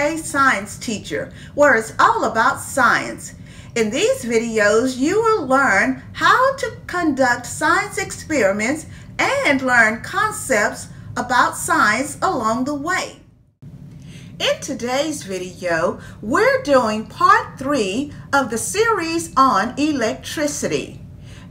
everyday science teacher, where it's all about science. In these videos, you will learn how to conduct science experiments and learn concepts about science along the way. In today's video, we're doing part 3 of the series on electricity.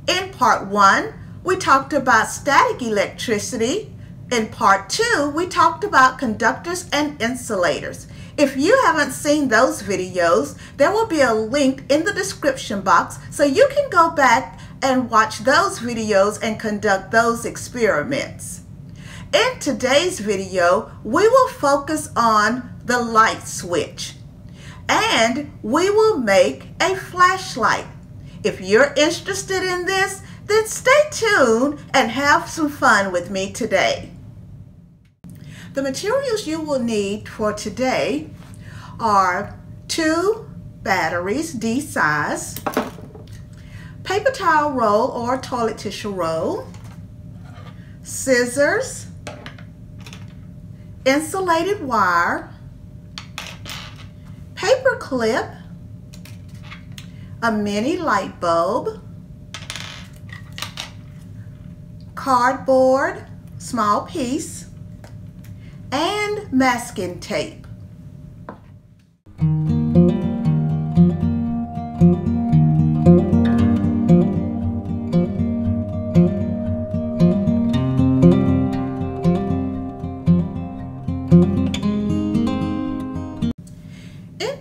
In part 1, we talked about static electricity. In part 2, we talked about conductors and insulators. If you haven't seen those videos, there will be a link in the description box so you can go back and watch those videos and conduct those experiments. In today's video, we will focus on the light switch, and we will make a flashlight. If you're interested in this, then stay tuned and have some fun with me today. The materials you will need for today are 2 batteries, D-size, paper towel roll or toilet tissue roll, scissors, insulated wire, paper clip, a mini light bulb, cardboard, small piece, and masking tape. In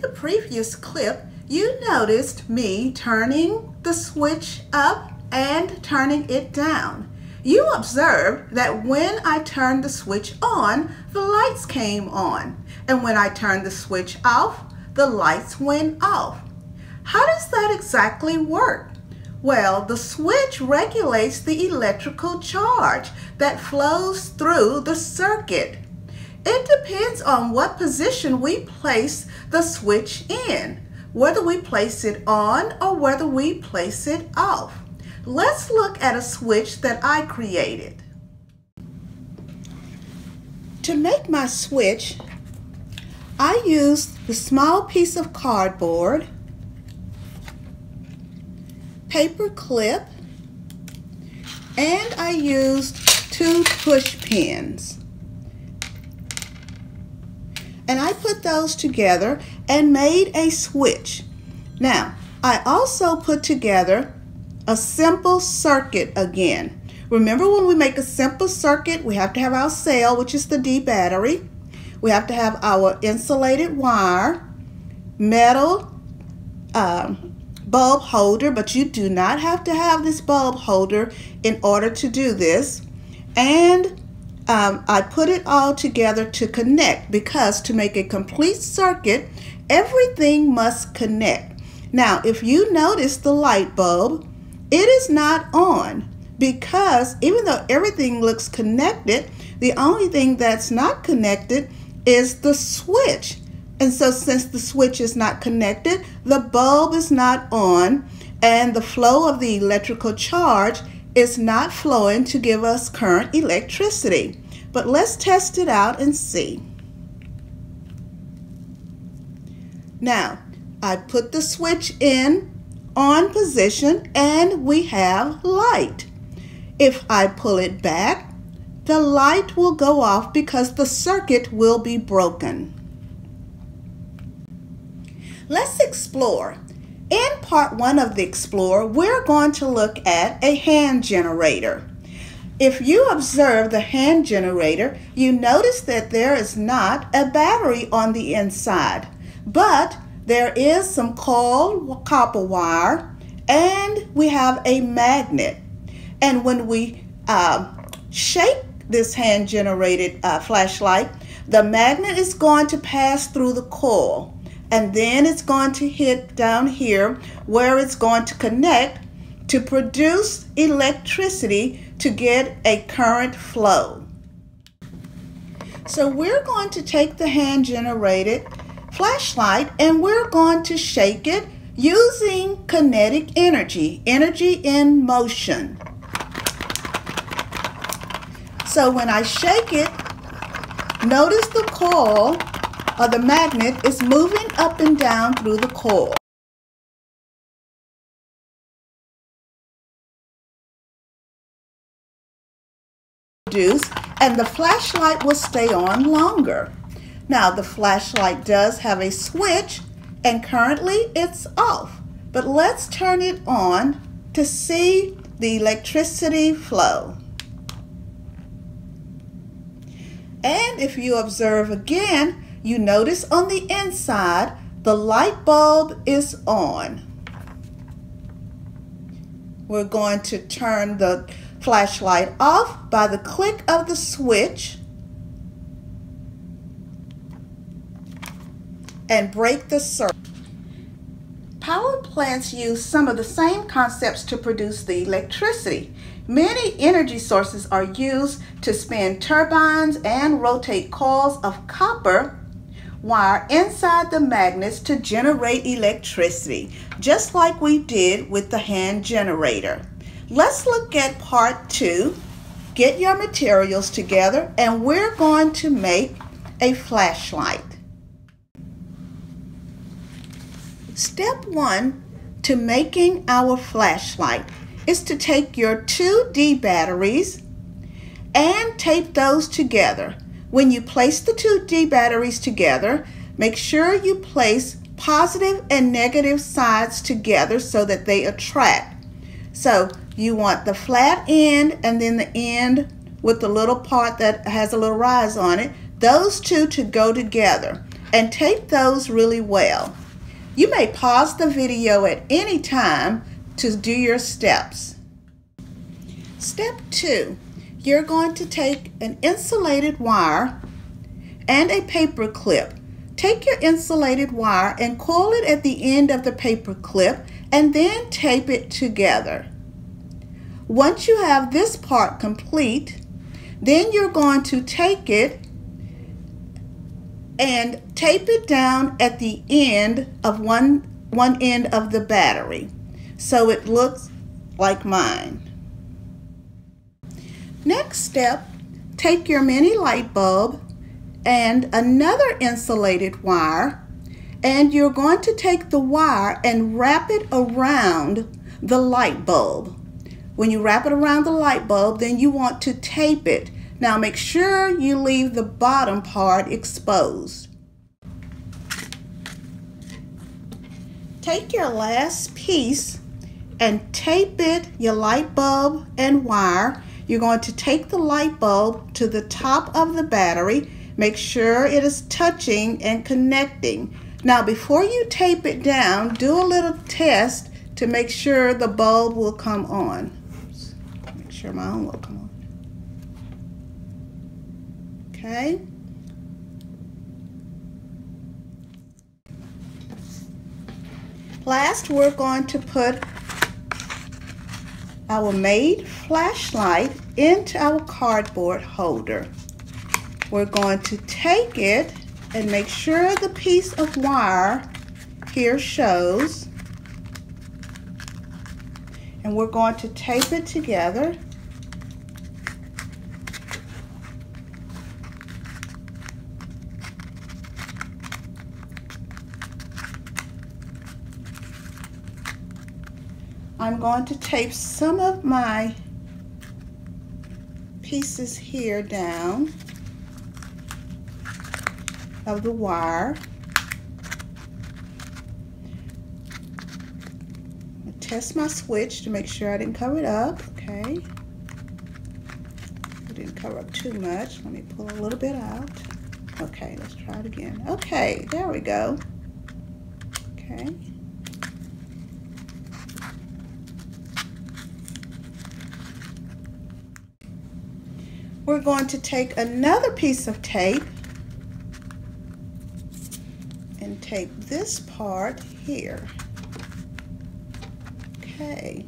the previous clip, you noticed me turning the switch up and turning it down. You observed that when I turned the switch on, the lights came on, and when I turned the switch off, the lights went off. How does that exactly work? Well, the switch regulates the electrical charge that flows through the circuit. It depends on what position we place the switch in, whether we place it on or whether we place it off. Let's look at a switch that I created. To make my switch, I used the small piece of cardboard, paper clip, and I used 2 push pins. And I put those together and made a switch. Now, I also put together a simple circuit again. Remember, when we make a simple circuit, we have to have our cell, which is the D battery. We have to have our insulated wire, metal bulb holder, but you do not have to have this bulb holder in order to do this. And I put it all together to connect, because to make a complete circuit, everything must connect. Now, if you notice the light bulb, it is not on, because even though everything looks connected, the only thing that's not connected is the switch. And so since the switch is not connected, the bulb is not on, and the flow of the electrical charge is not flowing to give us current electricity. But let's test it out and see. Now, I put the switch in on position and we have light. If I pull it back, the light will go off because the circuit will be broken. Let's explore. In part 1 of the Explorer, we're going to look at a hand generator. If you observe the hand generator, you notice that there is not a battery on the inside, but there is some coiled copper wire, and we have a magnet. And when we shake this hand-generated flashlight, the magnet is going to pass through the coil, and then it's going to hit down here where it's going to connect to produce electricity to get a current flow. So we're going to take the hand-generated flashlight and we're going to shake it using kinetic energy, energy in motion. So when I shake it, notice the coil of the magnet is moving up and down through the coil. And the flashlight will stay on longer. Now the flashlight does have a switch and currently it's off, but let's turn it on to see the electricity flow. And if you observe again, you notice on the inside the light bulb is on. We're going to turn the flashlight off by the click of the switch and break the circuit. Power plants use some of the same concepts to produce the electricity. Many energy sources are used to spin turbines and rotate coils of copper wire inside the magnets to generate electricity, just like we did with the hand generator. Let's look at part 2. Get your materials together and we're going to make a flashlight. Step 1 to making our flashlight is to take your 2D batteries and tape those together. When you place the 2D batteries together, make sure you place positive and negative sides together so that they attract. So you want the flat end and then the end with the little part that has a little rise on it, those two to go together, and tape those really well. You may pause the video at any time to do your steps. Step 2, you're going to take an insulated wire and a paper clip. Take your insulated wire and coil it at the end of the paper clip and then tape it together. Once you have this part complete, then you're going to take it and tape it down at the end of one end of the battery so it looks like mine. Next step, take your mini light bulb and another insulated wire, and you're going to take the wire and wrap it around the light bulb. When you wrap it around the light bulb, then you want to tape it. Now make sure you leave the bottom part exposed. Take your last piece and tape it, your light bulb and wire. You're going to take the light bulb to the top of the battery. Make sure it is touching and connecting. Now before you tape it down, do a little test to make sure the bulb will come on. Sure my own will come on. Okay. Last, we're going to put our made flashlight into our cardboard holder. We're going to take it and make sure the piece of wire here shows. And we're going to tape it together. I'm going to tape some of my pieces here down of the wire. I test my switch to make sure I didn't cover it up. Okay, I didn't cover up too much. Let me pull a little bit out. Okay, let's try it again. Okay, there we go. Okay. We're going to take another piece of tape and tape this part here. Okay.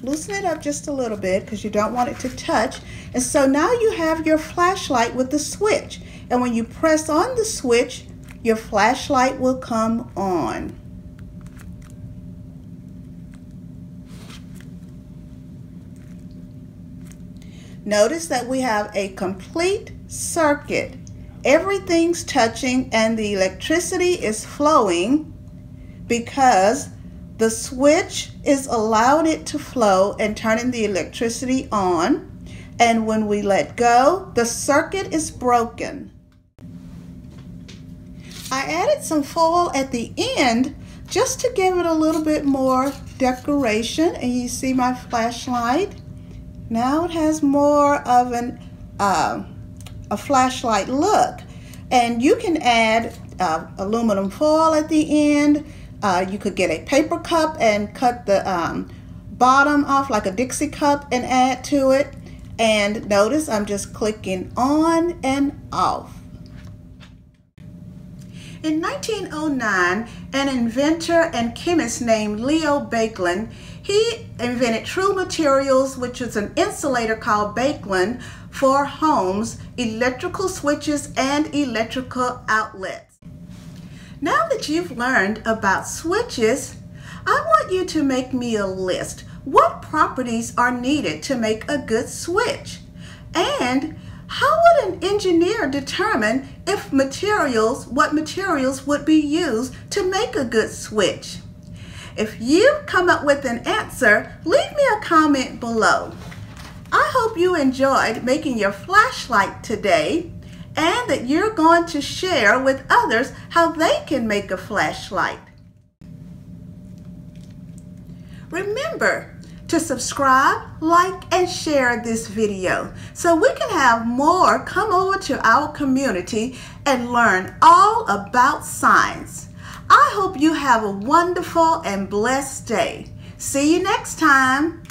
Loosen it up just a little bit because you don't want it to touch. And so now you have your flashlight with the switch. And when you press on the switch, your flashlight will come on. Notice that we have a complete circuit everything's touching and the electricity is flowing because the switch is allowed it to flow and turning the electricity on. And when we let go, the circuit is broken. I added some foil at the end just to give it a little bit more decoration. And you see my flashlight. Now it has more of a flashlight look. And you can add aluminum foil at the end. You could get a paper cup and cut the bottom off like a Dixie cup and add to it. And notice I'm just clicking on and off. In 1909, an inventor and chemist named Leo Baekeland, he invented True Materials, which is an insulator called Bakelite for homes, electrical switches, and electrical outlets. Now that you've learned about switches, I want you to make me a list. What properties are needed to make a good switch? And how would an engineer determine if what materials would be used to make a good switch? If you've come up with an answer, leave me a comment below. I hope you enjoyed making your flashlight today, and that you're going to share with others how they can make a flashlight. Remember to subscribe, like, and share this video so we can have more come over to our community and learn all about science. I hope you have a wonderful and blessed day. See you next time.